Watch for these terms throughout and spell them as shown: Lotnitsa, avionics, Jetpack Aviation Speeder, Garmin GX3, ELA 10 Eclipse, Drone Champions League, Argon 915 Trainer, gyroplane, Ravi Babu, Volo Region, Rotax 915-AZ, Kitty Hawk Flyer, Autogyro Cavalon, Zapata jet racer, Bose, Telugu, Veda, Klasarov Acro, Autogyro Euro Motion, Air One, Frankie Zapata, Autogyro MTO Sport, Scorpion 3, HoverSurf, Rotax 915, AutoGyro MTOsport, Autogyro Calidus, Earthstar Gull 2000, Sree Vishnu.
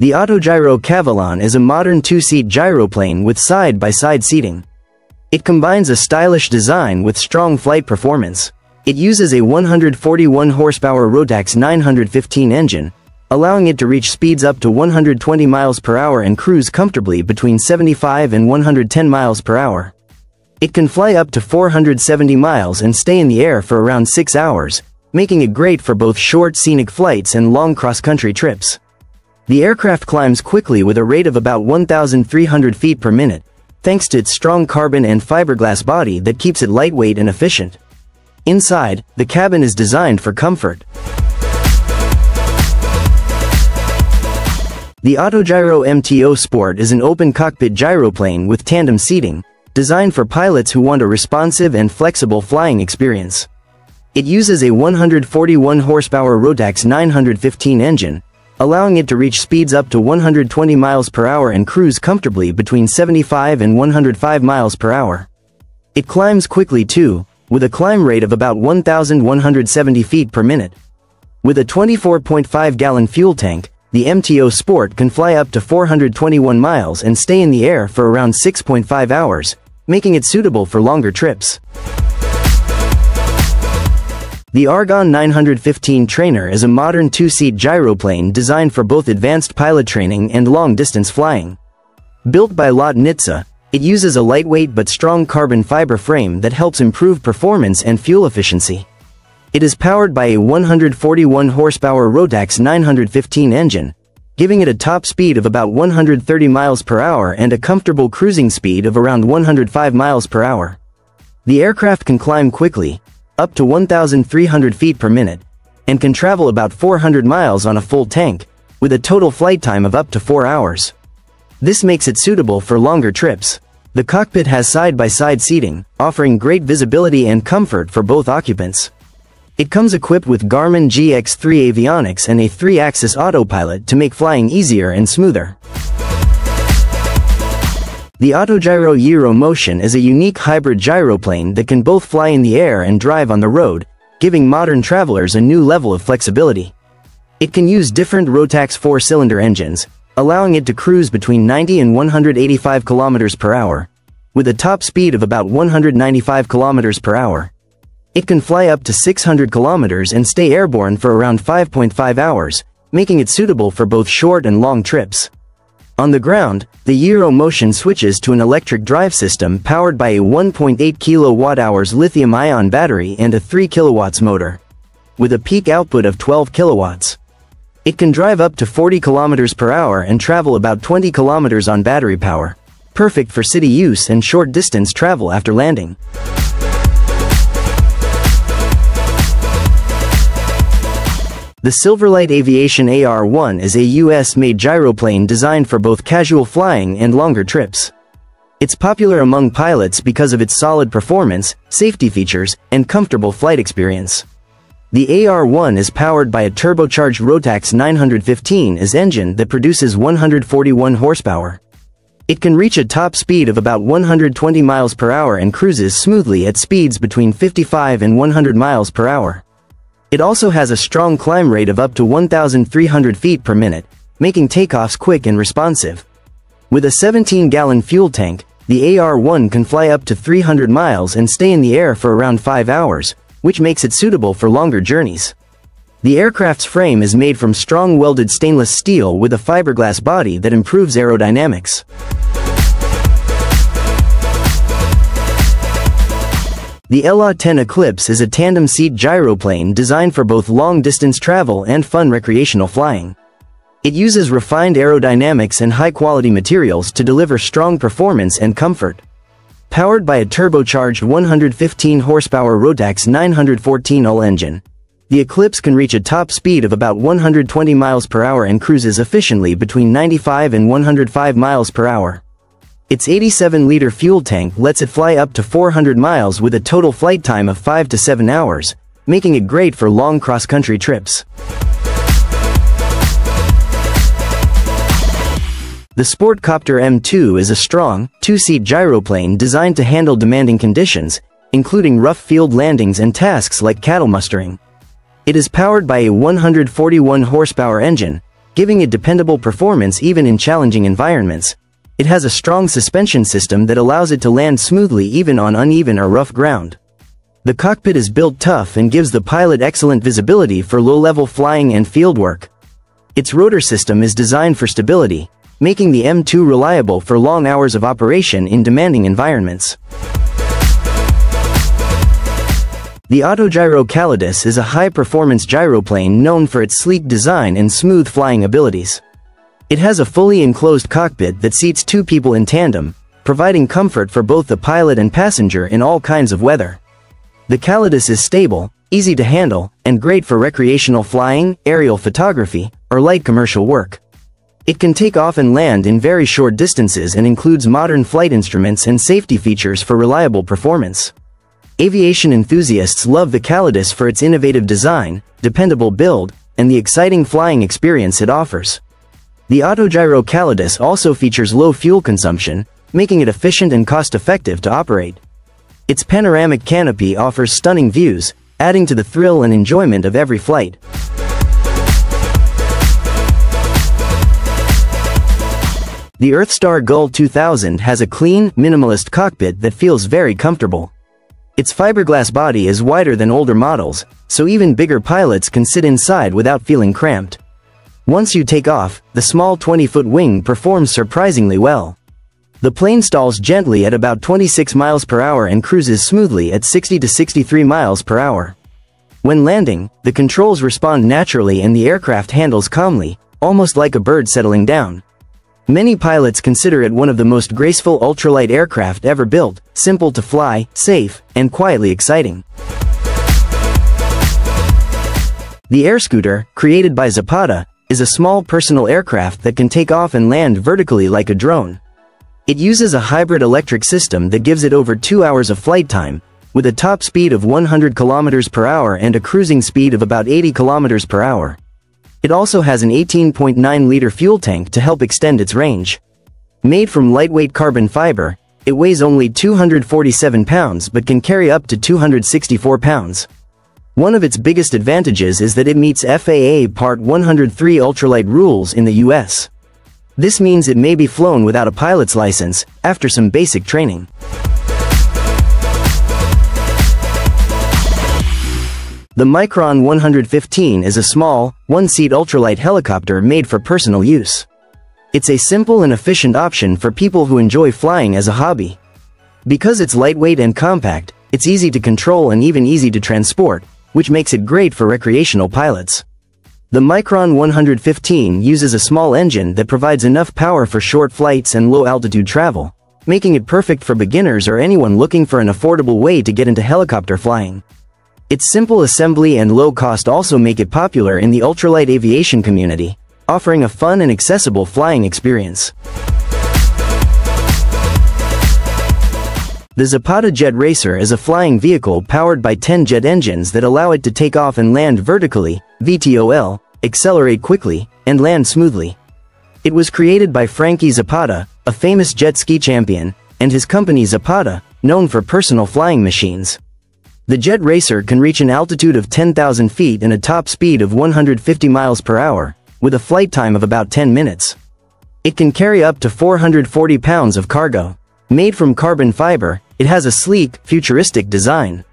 The Autogyro Cavalon is a modern two-seat gyroplane with side-by-side seating. It combines a stylish design with strong flight performance. It uses a 141-horsepower Rotax 915 engine, allowing it to reach speeds up to 120 miles per hour and cruise comfortably between 75 and 110 miles per hour. It can fly up to 470 miles and stay in the air for around 6 hours, making it great for both short scenic flights and long cross-country trips. The aircraft climbs quickly with a rate of about 1,300 feet per minute, thanks to its strong carbon and fiberglass body that keeps it lightweight and efficient. Inside, the cabin is designed for comfort. The Autogyro MTO Sport is an open cockpit gyroplane with tandem seating, designed for pilots who want a responsive and flexible flying experience. It uses a 141-horsepower Rotax 915 engine, allowing it to reach speeds up to 120 miles per hour and cruise comfortably between 75 and 105 miles per hour. It climbs quickly too, with a climb rate of about 1,170 feet per minute. With a 24.5-gallon fuel tank, the MTO Sport can fly up to 421 miles and stay in the air for around 6.5 hours, making it suitable for longer trips. The Argon 915 Trainer is a modern two-seat gyroplane designed for both advanced pilot training and long-distance flying. Built by Lotnitsa, it uses a lightweight but strong carbon fiber frame that helps improve performance and fuel efficiency. It is powered by a 141-horsepower Rotax 915 engine, giving it a top speed of about 130 miles per hour and a comfortable cruising speed of around 105 miles per hour. The aircraft can climb quickly, up to 1,300 feet per minute, and can travel about 400 miles on a full tank, with a total flight time of up to 4 hours. This makes it suitable for longer trips. The cockpit has side-by-side seating, offering great visibility and comfort for both occupants. It comes equipped with Garmin GX3 avionics and a 3-axis autopilot to make flying easier and smoother. The Autogyro Euro Motion is a unique hybrid gyroplane that can both fly in the air and drive on the road, giving modern travelers a new level of flexibility. It can use different Rotax 4-cylinder engines, allowing it to cruise between 90 and 185 kilometers per hour, with a top speed of about 195 kilometers per hour. It can fly up to 600 kilometers and stay airborne for around 5.5 hours, making it suitable for both short and long trips. On the ground, the Euro Motion switches to an electric drive system powered by a 1.8 kWh lithium-ion battery and a 3 kW motor, with a peak output of 12 kW. It can drive up to 40 kilometers per hour and travel about 20 kilometers on battery power, perfect for city use and short-distance travel after landing. The Silverlight Aviation AR-1 is a US-made gyroplane designed for both casual flying and longer trips. It's popular among pilots because of its solid performance, safety features, and comfortable flight experience. The AR-1 is powered by a turbocharged Rotax 915-AZ engine that produces 141 horsepower. It can reach a top speed of about 120 miles per hour and cruises smoothly at speeds between 55 and 100 miles per hour. It also has a strong climb rate of up to 1,300 feet per minute, making takeoffs quick and responsive. With a 17-gallon fuel tank, the AR-1 can fly up to 300 miles and stay in the air for around 5 hours, which makes it suitable for longer journeys. The aircraft's frame is made from strong welded stainless steel with a fiberglass body that improves aerodynamics. The ELA 10 Eclipse is a tandem-seat gyroplane designed for both long-distance travel and fun recreational flying. It uses refined aerodynamics and high-quality materials to deliver strong performance and comfort. Powered by a turbocharged 115-horsepower Rotax 914 UL engine, the Eclipse can reach a top speed of about 120 miles per hour and cruises efficiently between 95 and 105 miles per hour. Its 87-liter fuel tank lets it fly up to 400 miles with a total flight time of 5 to 7 hours, making it great for long cross-country trips. The Sport Copter M2 is a strong, two-seat gyroplane designed to handle demanding conditions, including rough field landings and tasks like cattle mustering. It is powered by a 141-horsepower engine, giving it dependable performance even in challenging environments. It has a strong suspension system that allows it to land smoothly even on uneven or rough ground. The cockpit is built tough and gives the pilot excellent visibility for low-level flying and fieldwork. Its rotor system is designed for stability, making the M2 reliable for long hours of operation in demanding environments. The Autogyro Calidus is a high-performance gyroplane known for its sleek design and smooth flying abilities. It has a fully enclosed cockpit that seats two people in tandem, providing comfort for both the pilot and passenger in all kinds of weather. The Calidus is stable, easy to handle, and great for recreational flying, aerial photography, or light commercial work. It can take off and land in very short distances and includes modern flight instruments and safety features for reliable performance. Aviation enthusiasts love the Calidus for its innovative design, dependable build, and the exciting flying experience it offers. The Autogyro Calidus also features low fuel consumption, making it efficient and cost-effective to operate. Its panoramic canopy offers stunning views, adding to the thrill and enjoyment of every flight. The Earthstar Gull 2000 has a clean, minimalist cockpit that feels very comfortable. Its fiberglass body is wider than older models, so even bigger pilots can sit inside without feeling cramped. Once you take off, the small 20-foot wing performs surprisingly well. The plane stalls gently at about 26 miles per hour and cruises smoothly at 60 to 63 miles per hour. When landing, the controls respond naturally and the aircraft handles calmly, almost like a bird settling down. Many pilots consider it one of the most graceful ultralight aircraft ever built, simple to fly, safe, and quietly exciting. The Air Scooter, created by Zapata, is a small personal aircraft that can take off and land vertically like a drone. It uses a hybrid electric system that gives it over 2 hours of flight time, with a top speed of 100 km per hour and a cruising speed of about 80 km per hour. It also has an 18.9-liter fuel tank to help extend its range. Made from lightweight carbon fiber, it weighs only 247 pounds but can carry up to 264 pounds. One of its biggest advantages is that it meets FAA Part 103 ultralight rules in the US. This means it may be flown without a pilot's license, after some basic training. The Micron 115 is a small, one-seat ultralight helicopter made for personal use. It's a simple and efficient option for people who enjoy flying as a hobby. Because it's lightweight and compact, it's easy to control and even easy to transport, which makes it great for recreational pilots. The Micron 115 uses a small engine that provides enough power for short flights and low-altitude travel, making it perfect for beginners or anyone looking for an affordable way to get into helicopter flying. Its simple assembly and low cost also make it popular in the ultralight aviation community, offering a fun and accessible flying experience. The Zapata jet racer is a flying vehicle powered by 10 jet engines that allow it to take off and land vertically, VTOL, accelerate quickly, and land smoothly. It was created by Frankie Zapata, a famous jet ski champion, and his company Zapata, known for personal flying machines. The jet racer can reach an altitude of 10,000 feet and a top speed of 150 miles per hour, with a flight time of about 10 minutes. It can carry up to 440 pounds of cargo. Made from carbon fiber, it has a sleek, futuristic design.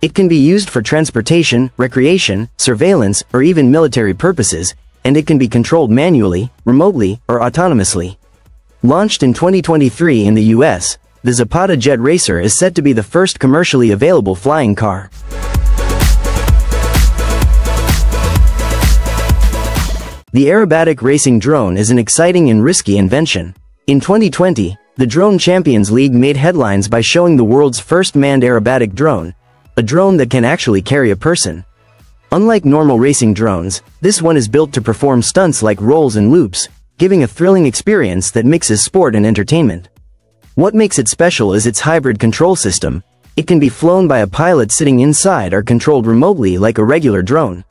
It can be used for transportation, recreation, surveillance, or even military purposes, and it can be controlled manually, remotely, or autonomously. Launched in 2023 in the US, the Zapata Jet Racer is set to be the first commercially available flying car. The aerobatic racing drone is an exciting and risky invention. In 2020, the Drone Champions League made headlines by showing the world's first manned aerobatic drone, a drone that can actually carry a person. Unlike normal racing drones, this one is built to perform stunts like rolls and loops, giving a thrilling experience that mixes sport and entertainment. What makes it special is its hybrid control system. It can be flown by a pilot sitting inside or controlled remotely like a regular drone.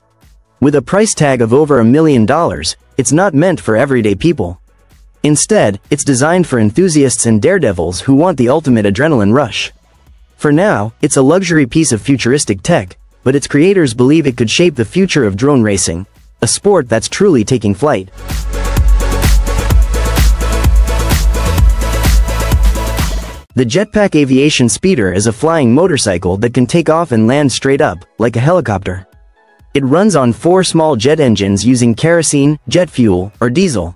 With a price tag of over $1 million, it's not meant for everyday people. Instead, it's designed for enthusiasts and daredevils who want the ultimate adrenaline rush. For now, it's a luxury piece of futuristic tech, but its creators believe it could shape the future of drone racing, a sport that's truly taking flight. The Jetpack Aviation Speeder is a flying motorcycle that can take off and land straight up, like a helicopter. It runs on 4 small jet engines using kerosene, jet fuel, or diesel.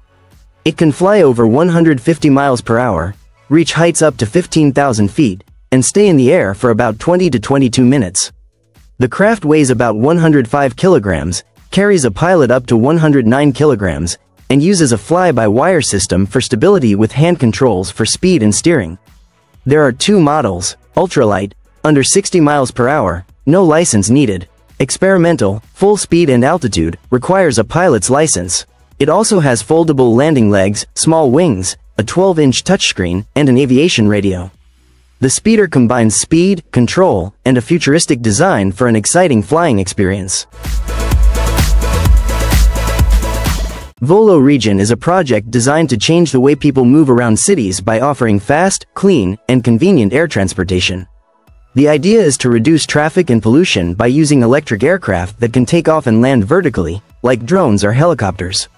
It can fly over 150 miles per hour, reach heights up to 15,000 feet, and stay in the air for about 20 to 22 minutes. The craft weighs about 105 kilograms, carries a pilot up to 109 kilograms, and uses a fly-by-wire system for stability with hand controls for speed and steering. There are 2 models, ultralight, under 60 miles per hour, no license needed, experimental, full speed and altitude, requires a pilot's license. It also has foldable landing legs, small wings, a 12-inch touchscreen, and an aviation radio. The speeder combines speed, control, and a futuristic design for an exciting flying experience. Volo Region is a project designed to change the way people move around cities by offering fast, clean, and convenient air transportation. The idea is to reduce traffic and pollution by using electric aircraft that can take off and land vertically, like drones or helicopters.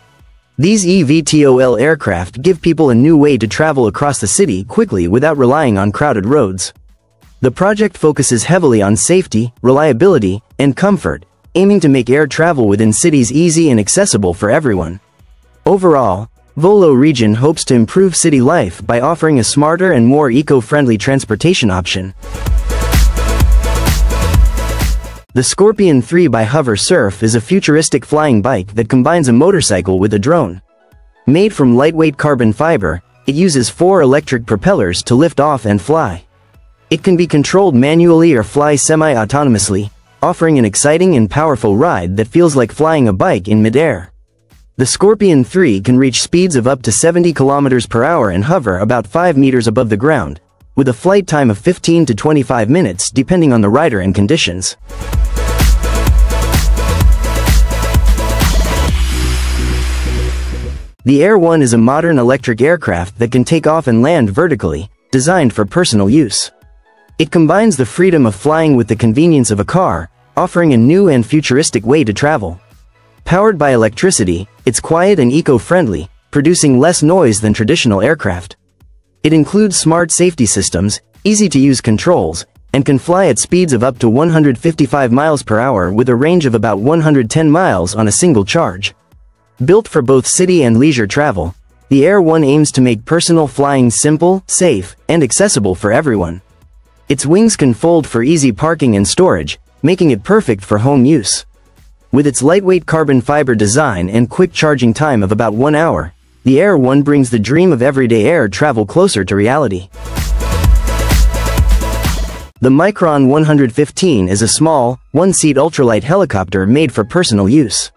These eVTOL aircraft give people a new way to travel across the city quickly without relying on crowded roads. The project focuses heavily on safety, reliability, and comfort, aiming to make air travel within cities easy and accessible for everyone. Overall, Volo Region hopes to improve city life by offering a smarter and more eco-friendly transportation option. The Scorpion 3 by HoverSurf is a futuristic flying bike that combines a motorcycle with a drone. Made from lightweight carbon fiber, it uses 4 electric propellers to lift off and fly. It can be controlled manually or fly semi-autonomously, offering an exciting and powerful ride that feels like flying a bike in midair. The Scorpion 3 can reach speeds of up to 70 kilometers per hour and hover about 5 meters above the ground, with a flight time of 15 to 25 minutes depending on the rider and conditions. The Air One is a modern electric aircraft that can take off and land vertically, designed for personal use. It combines the freedom of flying with the convenience of a car, offering a new and futuristic way to travel. Powered by electricity, it's quiet and eco-friendly, producing less noise than traditional aircraft. It includes smart safety systems, easy-to-use controls, and can fly at speeds of up to 155 miles per hour with a range of about 110 miles on a single charge. Built for both city and leisure travel, the Air One aims to make personal flying simple, safe, and accessible for everyone. Its wings can fold for easy parking and storage, making it perfect for home use. With its lightweight carbon fiber design and quick charging time of about 1 hour, the Air One brings the dream of everyday air travel closer to reality. The Micron 115 is a small, 1-seat ultralight helicopter made for personal use.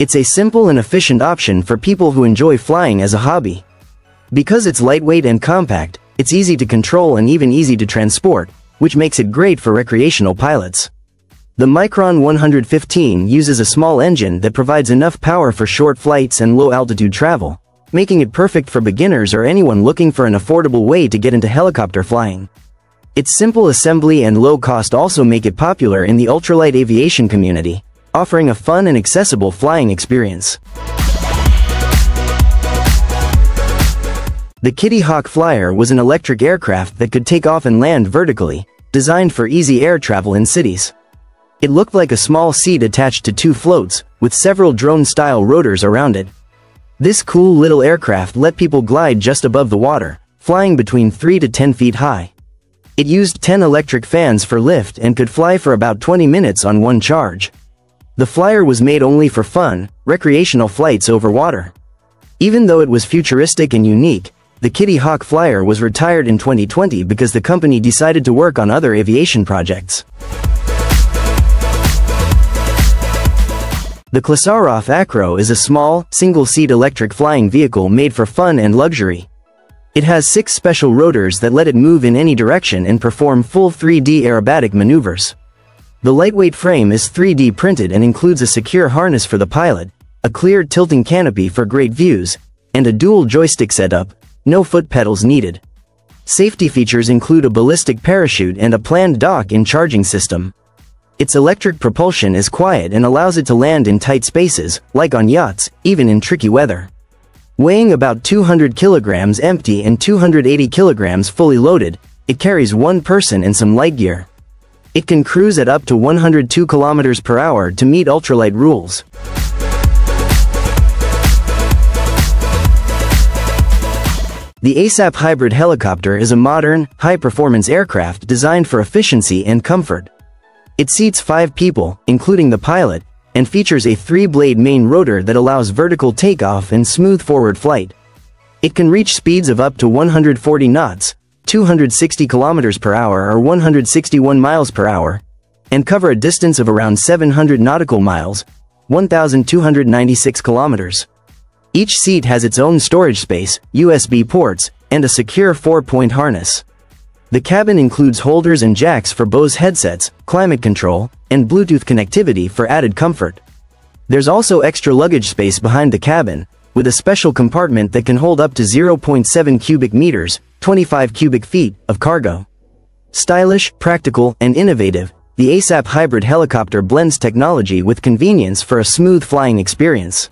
It's a simple and efficient option for people who enjoy flying as a hobby. Because it's lightweight and compact, it's easy to control and even easy to transport, which makes it great for recreational pilots. The Micron 115 uses a small engine that provides enough power for short flights and low-altitude travel, making it perfect for beginners or anyone looking for an affordable way to get into helicopter flying. Its simple assembly and low cost also make it popular in the ultralight aviation community, offering a fun and accessible flying experience. The Kitty Hawk Flyer was an electric aircraft that could take off and land vertically, designed for easy air travel in cities. It looked like a small seat attached to 2 floats, with several drone-style rotors around it. This cool little aircraft let people glide just above the water, flying between 3 to 10 feet high. It used 10 electric fans for lift and could fly for about 20 minutes on 1 charge. The Flyer was made only for fun, recreational flights over water. Even though it was futuristic and unique, the Kitty Hawk Flyer was retired in 2020 because the company decided to work on other aviation projects. The Klasarov Acro is a small, single-seat electric flying vehicle made for fun and luxury. It has 6 special rotors that let it move in any direction and perform full 3D aerobatic maneuvers. The lightweight frame is 3D printed and includes a secure harness for the pilot, a clear tilting canopy for great views, and a dual joystick setup, no foot pedals needed. Safety features include a ballistic parachute and a planned dock and charging system. Its electric propulsion is quiet and allows it to land in tight spaces, like on yachts, even in tricky weather. Weighing about 200 kilograms empty and 280 kilograms fully loaded, it carries one person and some light gear. It can cruise at up to 102 kilometers per hour to meet ultralight rules. The ASAP Hybrid Helicopter is a modern, high-performance aircraft designed for efficiency and comfort. It seats 5 people, including the pilot, and features a 3-blade main rotor that allows vertical takeoff and smooth forward flight. It can reach speeds of up to 140 knots, 260 kilometers per hour or 161 miles per hour, and cover a distance of around 700 nautical miles, 1,296 kilometers. Each seat has its own storage space, USB ports, and a secure 4-point harness. The cabin includes holders and jacks for Bose headsets, climate control, and Bluetooth connectivity for added comfort. There's also extra luggage space behind the cabin, with a special compartment that can hold up to 0.7 cubic meters, 25 cubic feet, of cargo. Stylish, practical, and innovative, the ASAP Hybrid Helicopter blends technology with convenience for a smooth flying experience.